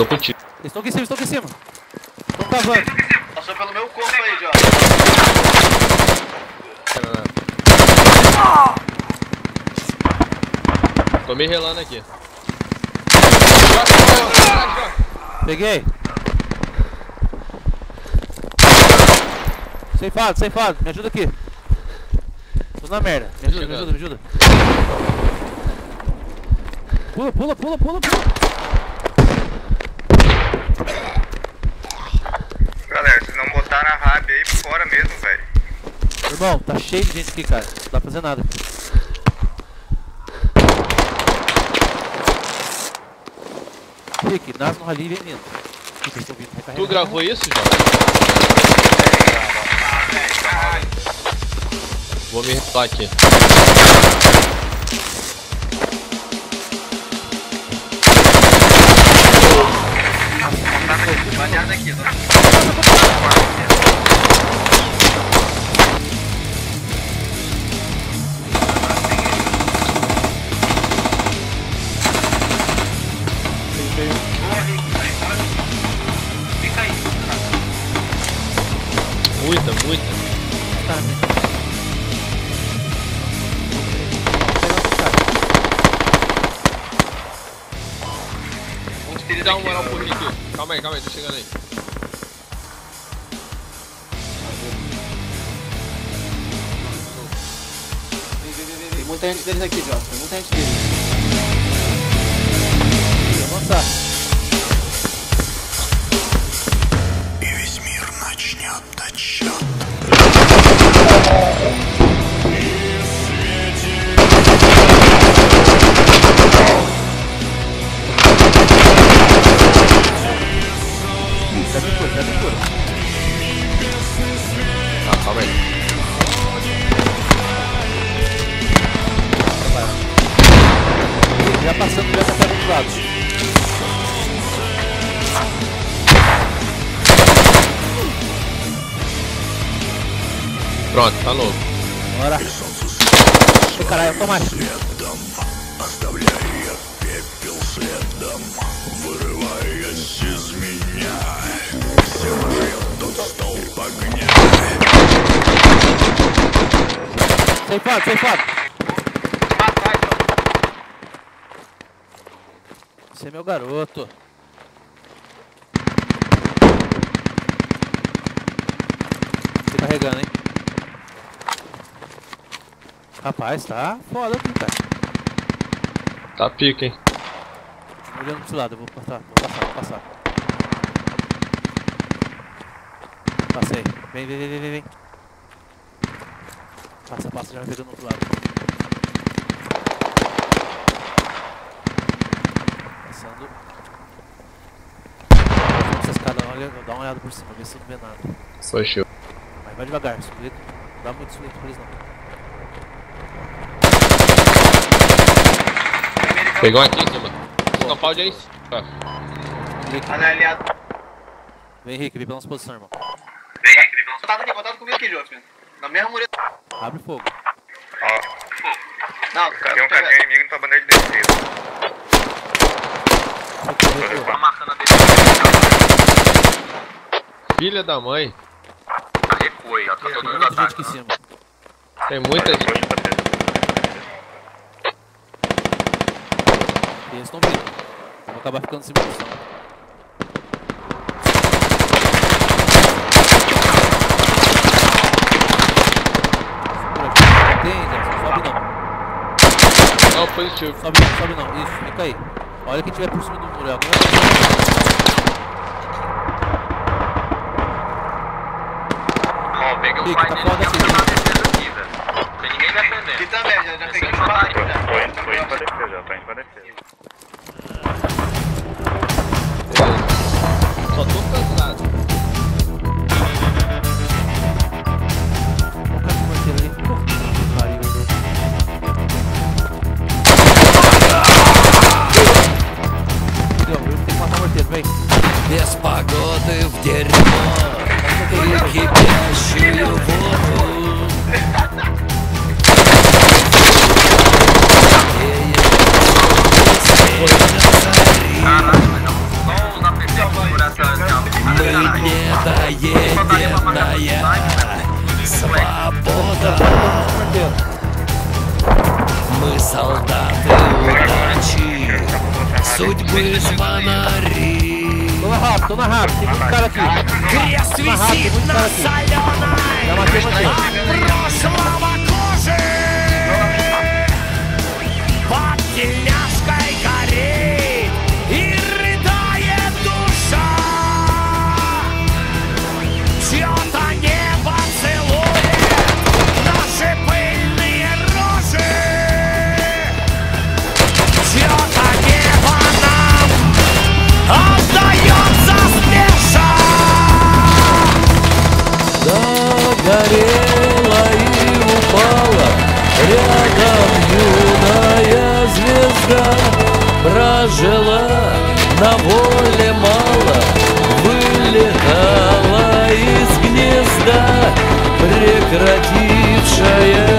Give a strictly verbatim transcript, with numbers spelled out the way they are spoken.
Tô contigo. Eles estão aqui em cima, estão aqui em cima. Estão cavando. Passou pelo meu corpo aí, John. Ah. Tô me relando aqui. Peguei. Sem fado, sem fado. Me ajuda aqui. Tô na merda. Me ajuda, me ajuda, me ajuda. Pula, pula, pula, pula, pula. Galera, vocês não botaram a rádio aí por fora mesmo, velho. Irmão, tá cheio de gente aqui, cara. Não dá pra fazer nada. Rick, nasce no rally e vem vindo. Tu gravou isso, João? Vou me retar aqui. Baleado aqui, tá? Fica aí. Muita, muita. Tá, né? Dá uma moral por mim aqui. Calma aí, calma aí, tô chegando aí. Tem muita gente deles aqui, João. Tem muita gente deles. Vou avançar. Pronto, tá louco. Bora. Ô, caralho, toma mais. Sem foto, sem foto. Esse é meu garoto. Tô carregando, hein? Rapaz, tá foda aqui, cara. Tá pica, hein? Tô olhando pro lado, eu vou passar, vou passar, vou passar. Passei. Vem, vem, vem, vem, vem. Passa, passa, já pegando pro lado. Passando. Essa escada, olha, dá uma olhada por cima, ver se não vê nada. Foi show. Mas vai devagar, sujeito. Não dá muito sujeito pra eles não. Pegou aqui em cima. Não pode aí. Aliado. Vem, Henrique, vem pela nossa posição, irmão. Vem, Henrique, vem pela nossa posição. Tá contato comigo aqui, Joseph. Na mesma mureta. Abre fogo. Ó. Ah. Fogo. Não, cara. Tem um caminhão inimigo na tua bandeira de defesa. Tá marcando a defesa. Filha da mãe. Recoi, já tá jogando muita gente aqui em cima. Tem muita gente. Eles estão vindo. Vou acabar ficando sem munição. Sobe não. Não, positivo. Sobe não, sobe não. Isso, fica aí. Olha quem tiver por cima do muro. Alguma coisa. Ó, peguei um pai dele. Tem ninguém defendendo. Aqui também, já peguei um pai. Tô indo, tô indo pra defesa, já tô indo pra defesa. Só tô cansado. Без погоды в дерьмо и кипящую воду. Какие свобода. Мы солдаты удачи, судьбы фонари. Крест висит на соленой от прошлого кожи. Под тельняшкой горит и рыдает душа. Чьё-то небо целует наши пыльные рожи. Чьё-то небо нам отдаётся спеша. Да, горело и упало рядом юна. Прожила на воле мало, вылетала из гнезда, прекратившая